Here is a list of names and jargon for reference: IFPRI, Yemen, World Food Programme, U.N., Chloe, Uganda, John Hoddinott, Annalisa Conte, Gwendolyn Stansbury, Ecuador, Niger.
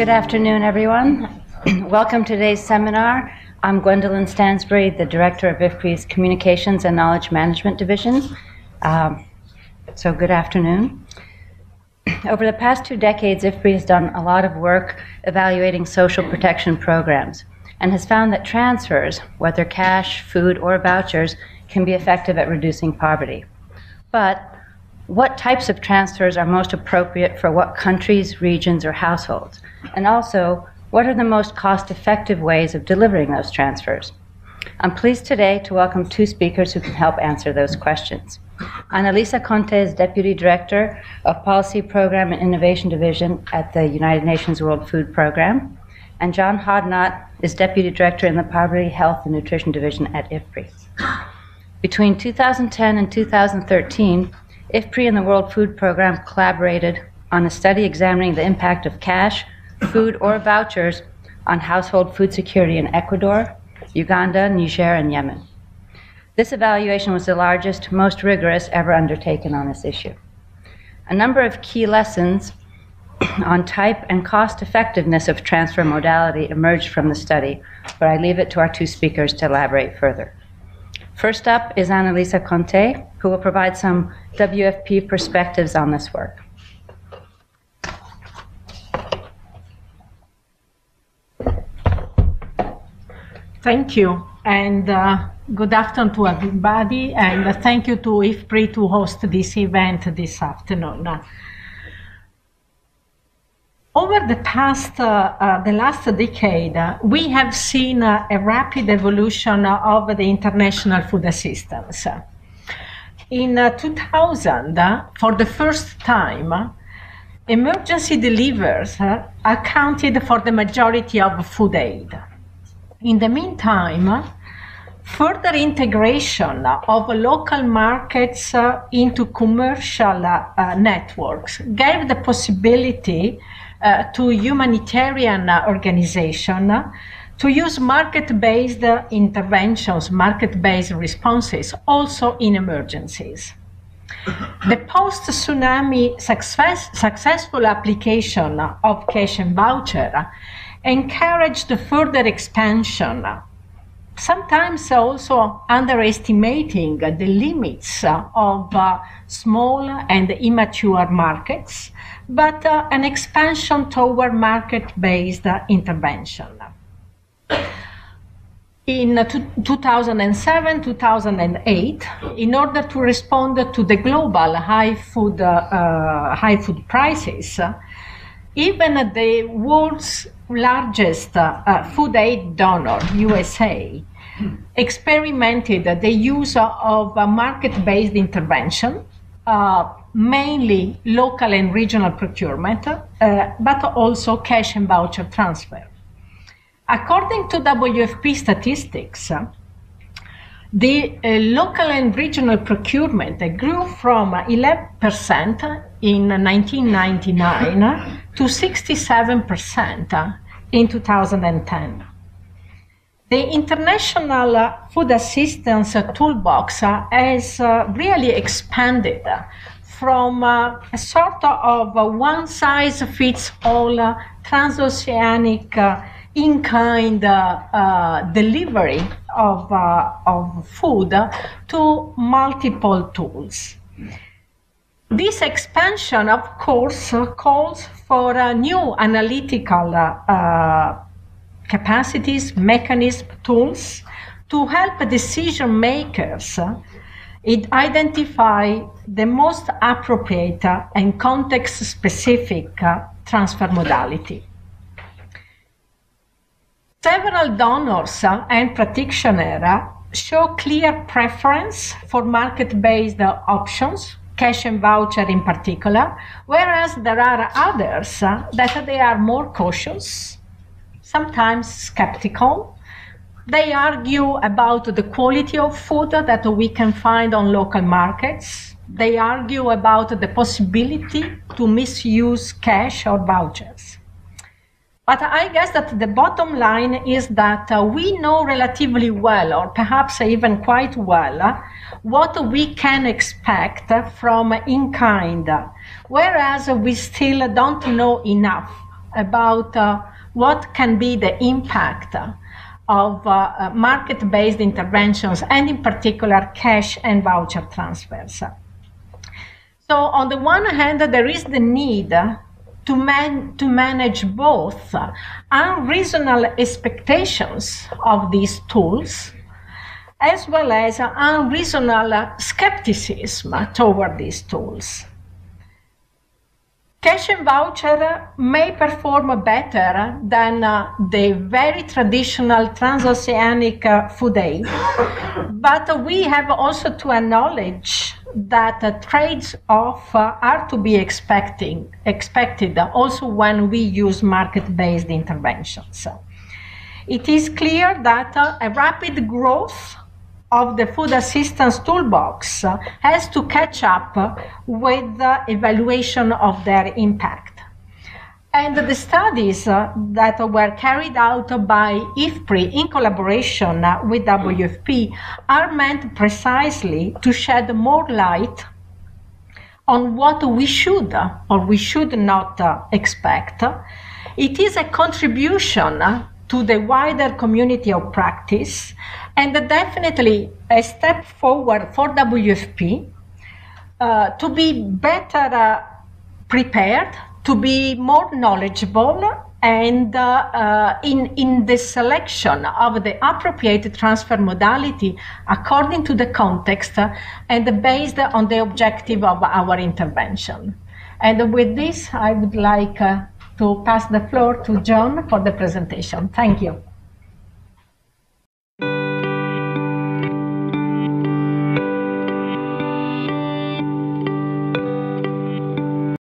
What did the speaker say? Good afternoon, everyone. Welcome to today's seminar. I'm Gwendolyn Stansbury, the Director of IFPRI's Communications and Knowledge Management Division. So good afternoon. Over the past 2 decades, IFPRI has done a lot of work evaluating social protection programs and has found that transfers, whether cash, food, or vouchers, can be effective at reducing poverty. But what types of transfers are most appropriate for what countries, regions, or households? And also, what are the most cost-effective ways of delivering those transfers? I'm pleased today to welcome 2 speakers who can help answer those questions. Annalisa Conte is Deputy Director of Policy Program and Innovation Division at the United Nations World Food Programme, and John Hoddinott is Deputy Director in the Poverty, Health, and Nutrition Division at IFPRI. Between 2010 and 2013, IFPRI and the World Food Programme collaborated on a study examining the impact of cash, food, or vouchers on household food security in Ecuador, Uganda, Niger, and Yemen. This evaluation was the largest, most rigorous ever undertaken on this issue. A number of key lessons on type and cost effectiveness of transfer modality emerged from the study, but I leave it to our 2 speakers to elaborate further. First up is Annalisa Conte, who will provide some WFP perspectives on this work. Thank you, and good afternoon to everybody, and thank you to IFPRI to host this event this afternoon. Over the last decade, we have seen a rapid evolution of the international food assistance. In 2000, for the first time, emergency deliveries accounted for the majority of food aid. In the meantime, further integration of local markets into commercial networks gave the possibility to humanitarian organizations to use market-based interventions, market-based responses, also in emergencies. The post-tsunami successful application of cash and voucher encouraged the further expansion, sometimes also underestimating the limits of small and immature markets, but an expansion toward market-based intervention. In 2007-2008, in order to respond to the global high food prices, even the world's largest food aid donor, USA, experimented the use of market-based intervention, mainly local and regional procurement, but also cash and voucher transfer. According to WFP statistics, the local and regional procurement grew from 11% in 1999 to 67% in 2010. The International Food Assistance Toolbox has really expanded from a sort of one-size-fits-all transoceanic in-kind delivery of food to multiple tools. This expansion, of course, calls for new analytical capacities, mechanisms, tools to help decision makers identify the most appropriate and context-specific transfer modality. Several donors and practitioners show clear preference for market-based options, cash and voucher in particular, whereas there are others that they are more cautious, sometimes skeptical. They argue about the quality of food that we can find on local markets. They argue about the possibility to misuse cash or vouchers. But I guess that the bottom line is that we know relatively well, or perhaps even quite well, what we can expect from in-kind, whereas we still don't know enough about what can be the impact of market-based interventions, and in particular cash and voucher transfers. So on the one hand, there is the need to manage both unreasonable expectations of these tools, as well as unreasonable skepticism toward these tools. Cash and voucher may perform better than the very traditional transoceanic food aid, but we have also to acknowledge that trades-off are to be expected also when we use market-based interventions. It is clear that a rapid growth of the food assistance toolbox has to catch up with the evaluation of their impact. And the studies that were carried out by IFPRI in collaboration with WFP are meant precisely to shed more light on what we should or we should not expect. It is a contribution to the wider community of practice, and definitely a step forward for WFP to be better prepared, to be more knowledgeable, and in the selection of the appropriate transfer modality according to the context and based on the objective of our intervention. And with this, I would like to pass the floor to John for the presentation. Thank you.